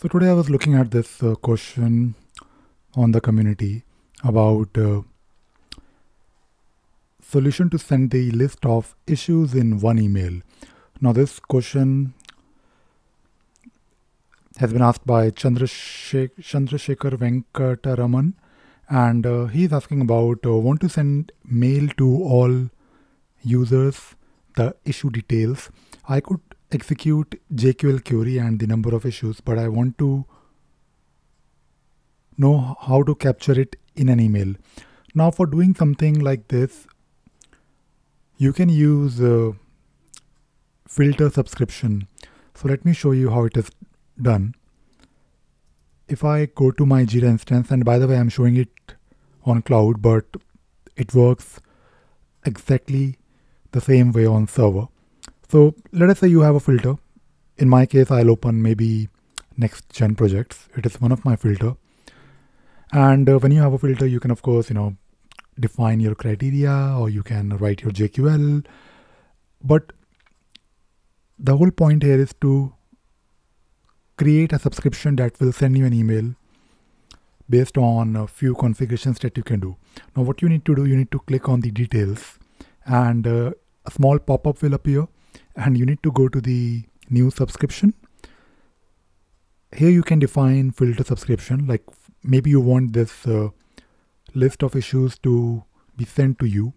So today I was looking at this question on the community about solution to send a list of issues in one email. Now this question has been asked by Chandrasekhar Venkataraman, and he's asking about want to send mail to all users the issue details. I could execute JQL query and the number of issues, but I want to know how to capture it in an email. Now for doing something like this, you can use filter subscription. So let me show you how it is done. If I go to my Jira instance, and by the way, I'm showing it on cloud, but it works exactly the same way on server. So let us say you have a filter. In my case, I'll open maybe next gen projects. It is one of my filter. And when you have a filter, you can, of course, define your criteria, or you can write your JQL. But the whole point here is to create a subscription that will send you an email based on a few configurations that you can do. Now what you need to do, you need to click on the details, and a small pop-up will appear, and you need to go to the new subscription. Here you can define filter subscription, like maybe you want this list of issues to be sent to you.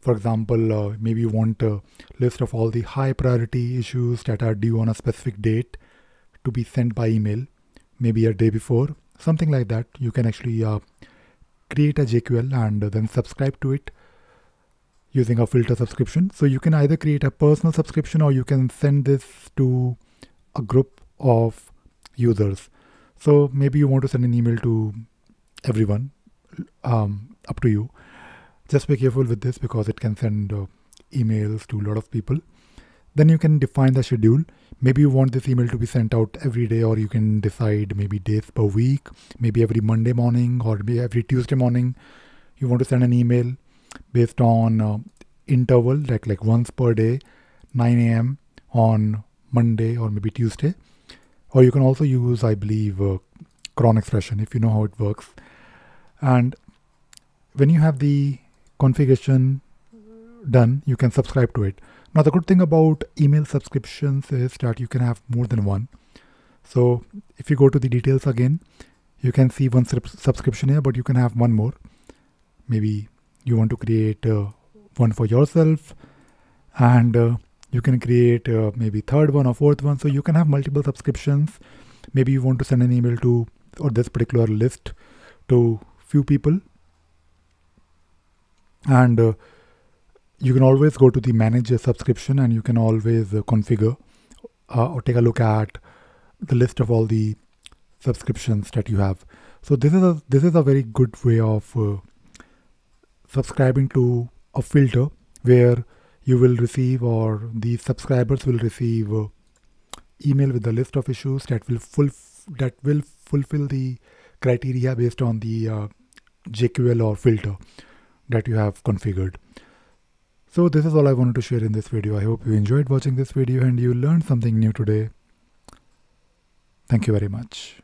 For example, maybe you want a list of all the high priority issues that are due on a specific date to be sent by email, maybe a day before, something like that. You can actually create a JQL and then subscribe to it using a filter subscription. So you can either create a personal subscription, or you can send this to a group of users. So maybe you want to send an email to everyone, up to you. Just be careful with this, because it can send emails to a lot of people. Then you can define the schedule. Maybe you want this email to be sent out every day, or you can decide maybe days per week, maybe every Monday morning or maybe every Tuesday morning. You want to send an email based on interval, like once per day, 9 a.m. on Monday or maybe Tuesday. Or you can also use, I believe, cron expression, if you know how it works. And when you have the configuration done, you can subscribe to it. Now, the good thing about email subscriptions is that you can have more than one. So if you go to the details again, you can see one subscription here, but you can have one more. Maybe you want to create one for yourself, and you can create maybe third one or fourth one. So you can have multiple subscriptions. Maybe you want to send an email to, or this particular list to few people. And you can always go to the manage a subscription, and you can always configure or take a look at the list of all the subscriptions that you have. So this is a very good way of subscribing to a filter, where you will receive, or the subscribers will receive, email with the list of issues that will fulfill the criteria based on the JQL or filter that you have configured. So this is all I wanted to share in this video. I hope you enjoyed watching this video and you learned something new today. Thank you very much.